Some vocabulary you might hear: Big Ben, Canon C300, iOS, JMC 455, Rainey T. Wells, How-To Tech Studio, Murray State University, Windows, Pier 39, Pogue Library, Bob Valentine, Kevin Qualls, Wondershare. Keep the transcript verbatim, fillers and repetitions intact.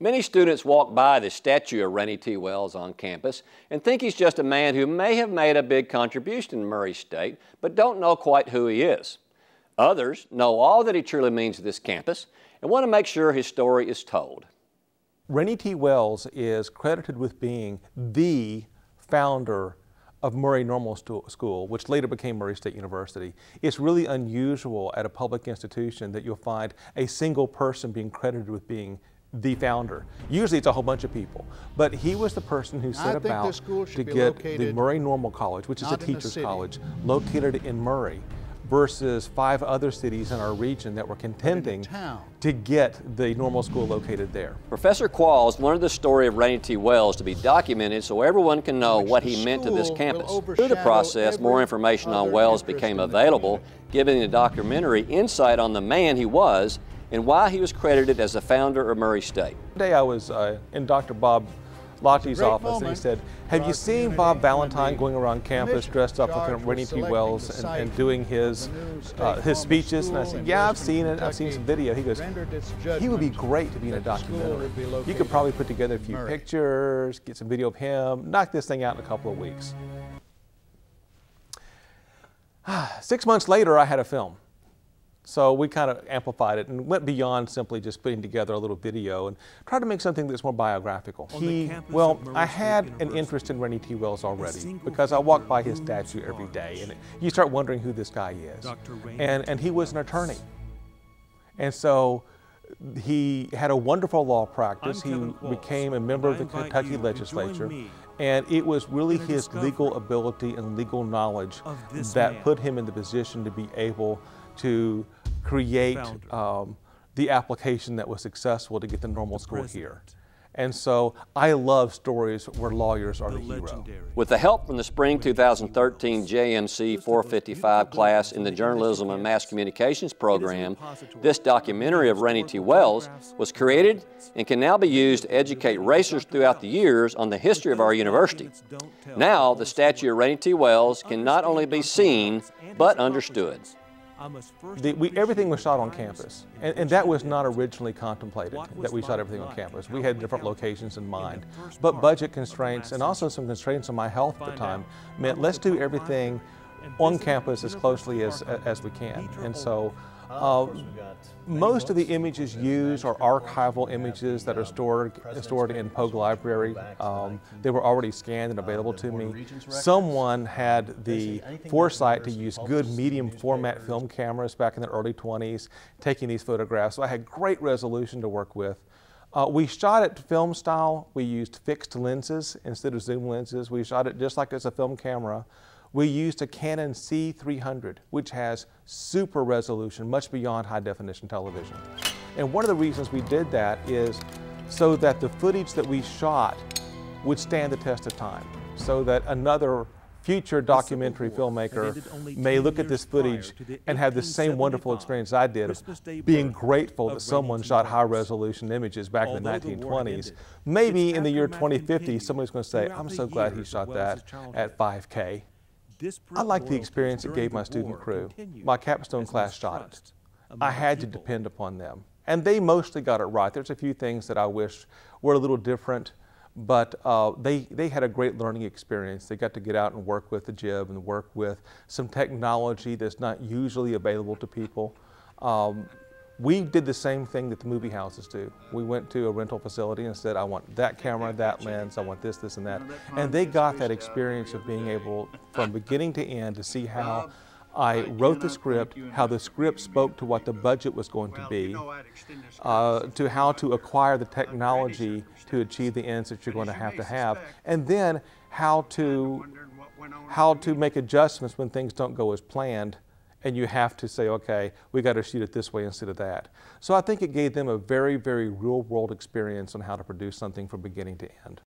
Many students walk by the statue of Rainey T. Wells on campus and think he's just a man who may have made a big contribution to Murray State, but don't know quite who he is. Others know all that he truly means to this campus and want to make sure his story is told. Rainey T. Wells is credited with being the founder of Murray Normal School, which later became Murray State University. It's really unusual at a public institution that you'll find a single person being credited with being the founder. Usually it's a whole bunch of people, but he was the person who set about to get the Murray Normal College, which is a teacher's college, located in Murray, versus five other cities in our region that were contending to get the normal school located there. Professor Qualls wanted the story of Rainey T. Wells to be documented so everyone can know what he meant to this campus. Through the process, more information on Wells became available, giving the documentary insight on the man he was and why he was credited as the founder of Murray State. One day I was uh, in Doctor Bob Lotte's office and he said, "Have you seen Bob Valentine going around campus dressed up like Rainey T. Wells and, and doing his uh, his speeches?" And I said, "Yeah, I've seen it. I've seen some video." He goes, "He would be great to be in a documentary. You could probably put together a few pictures, get some video of him, knock this thing out in a couple of weeks." Six months later, I had a film. So we kind of amplified it and went beyond simply just putting together a little video and tried to make something that's more biographical. He, well, I had an interest in Rainey T. Wells already because I walked by his statue every day and it, you start wondering who this guy is. And, and he was an attorney. And so he had a wonderful law practice. He became a member of the Kentucky legislature. And it was really his legal ability and legal knowledge that put him in the position to be able to create um, the application that was successful to get the normal school here. And so I love stories where lawyers are the hero. With the help from the spring two thousand thirteen J M C four fifty-five class in the Journalism and Mass Communications program, this documentary of Rainey T. Wells was created and can now be used to educate racers throughout the years on the history of our university. Now the statue of Rainey T. Wells can not only be seen, but understood. The, we, everything was shot on campus, and, and that was not originally contemplated, that we shot everything on campus. We had different locations in mind, but budget constraints and also some constraints on my health at the time meant let's do everything on campus as closely as, as we can. And so uh, most of the images used are archival images that are stored, stored in Pogue Library. Um, they were already scanned and available to me. Someone had the foresight to use good medium format film cameras back in the early twenties, taking these photographs. So I had great resolution to work with. Uh, we shot it film style. We used fixed lenses instead of zoom lenses. We shot it just like it's a film camera. We used a Canon C three hundred, which has super resolution, much beyond high definition television. And one of the reasons we did that is so that the footage that we shot would stand the test of time, so that another future documentary filmmaker may look at this footage and have the same wonderful experience I did of being grateful that someone shot high resolution images back in the nineteen twenties. Maybe in the year twenty fifty, somebody's going to say, "I'm so glad he shot that at five K. I like the experience it gave my student crew. My capstone class shot it. I had to depend upon them. And they mostly got it right. There's a few things that I wish were a little different, but uh, they, they had a great learning experience. They got to get out and work with the jib and work with some technology that's not usually available to people. Um, we did the same thing that the movie houses do. We went to a rental facility and said, "I want that camera, that lens, I want this, this, and that." And they got that experience of being able, from beginning to end, to see how I wrote the script, how the script spoke to what the budget was going to be, uh, to how to acquire the technology to achieve the ends that you're going to have to have, and then how to, how to make adjustments when things don't go as planned. And you have to say, okay, we got to shoot it this way instead of that. So I think it gave them a very, very real world experience on how to produce something from beginning to end.